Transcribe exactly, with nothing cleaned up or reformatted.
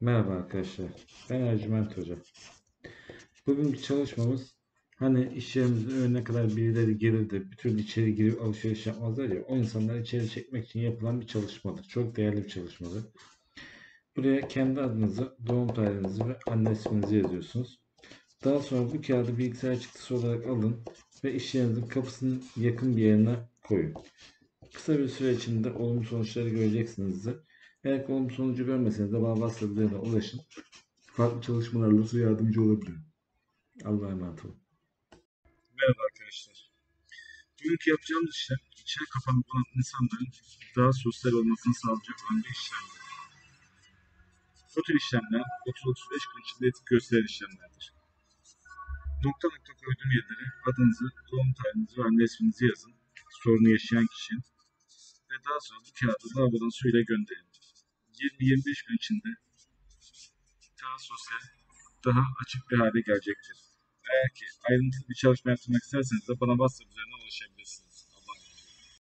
Merhaba arkadaşlar, ben Ercüment Hocam. Bugünkü çalışmamız, hani iş yerimizin önüne kadar birileri gelir de bir türlü içeri girip alışveriş yapmazlar ya, o insanları içeri çekmek için yapılan bir çalışmadır. Çok değerli bir çalışmadır. Buraya kendi adınızı, doğum tarihinizi ve anne isminizi yazıyorsunuz. Daha sonra bu kağıdı bilgisayar çıktısı olarak alın ve iş yerinizin kapısının yakın bir yerine koyun. Kısa bir süre içinde olumlu sonuçları göreceksinizdir. Eğer olumlu sonucu görmeseniz de bana WhatsApp'da ulaşın. Farklı çalışmalarla size yardımcı olabilirim. Allah'a emanet olun. Merhaba arkadaşlar. Bugünkü yapacağımız işlem, içeri kapanıp olan insanların daha sosyal olmasını sağlayacak olan bir işlemdir. Bu tür işlemler otuz otuz beş gün içinde etkili gösteren işlemlerdir. Nokta nokta koyduğum yerlere adınızı, doğum tarihinizi ve anne isminizi yazın. Sorunu yaşayan kişi ve daha sonra bu kağıdı lavadan suyla gönderin. yirmi yirmi beş gün içinde daha sosyal, daha açık bir hale gelecektir. Eğer ki ayrıntılı bir çalışma yapmak isterseniz de bana WhatsApp üzerinden ulaşabilirsiniz.